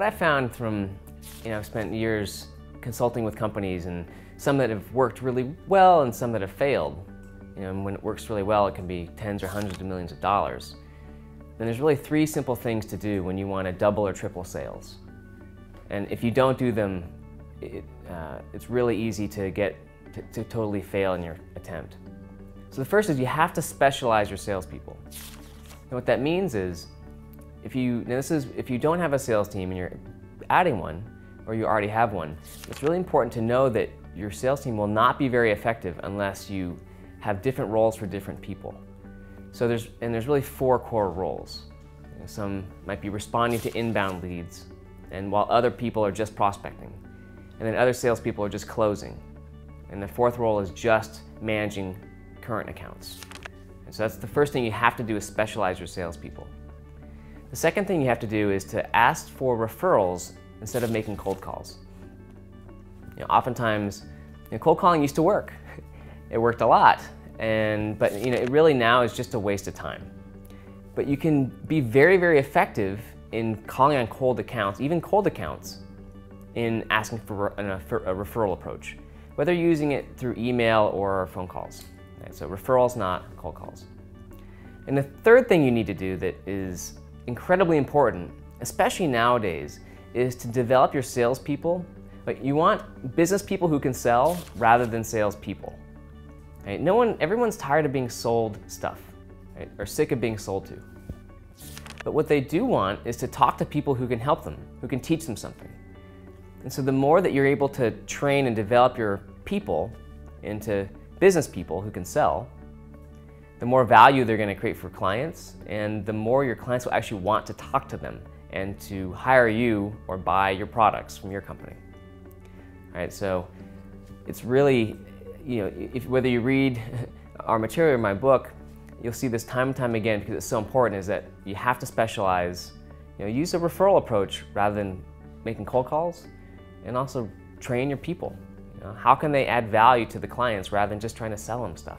what I found from, I've spent years consulting with companies, and some that have worked really well and some that have failed. And when it works really well, it can be tens or hundreds of millions of dollars. And there's really three simple things to do when you want to double or triple sales. And if you don't do them, it's really easy to totally fail in your attempt. So the first is you have to specialize your salespeople. And what that means is, if you don't have a sales team and you're adding one, or you already have one, it's really important to know that your sales team will not be very effective unless you have different roles for different people. So there's really four core roles. Some might be responding to inbound leads, and while other people are just prospecting. And then other salespeople are just closing. And the fourth role is just managing current accounts. And so that's the first thing you have to do, is specialize your salespeople. The second thing you have to do is to ask for referrals instead of making cold calls. Oftentimes, cold calling used to work. It worked a lot, but it really now is just a waste of time. But you can be very, very effective in calling on cold accounts, even cold accounts, in asking for a referral approach, whether you're using it through email or phone calls. Right, so referrals, not cold calls. And the third thing you need to do that is incredibly important, especially nowadays, is to develop your salespeople. You want business people who can sell rather than salespeople. Right? Everyone's tired of being sold stuff, right? Or sick of being sold to. But what they do want is to talk to people who can help them, who can teach them something. And so the more that you're able to train and develop your people into business people who can sell, the more value they're going to create for clients, and the more your clients will actually want to talk to them and to hire you or buy your products from your company. All right, so it's really, whether you read our material or my book, you'll see this time and time again, because it's so important, is that you have to specialize, use a referral approach rather than making cold calls, and also train your people. How can they add value to the clients rather than just trying to sell them stuff?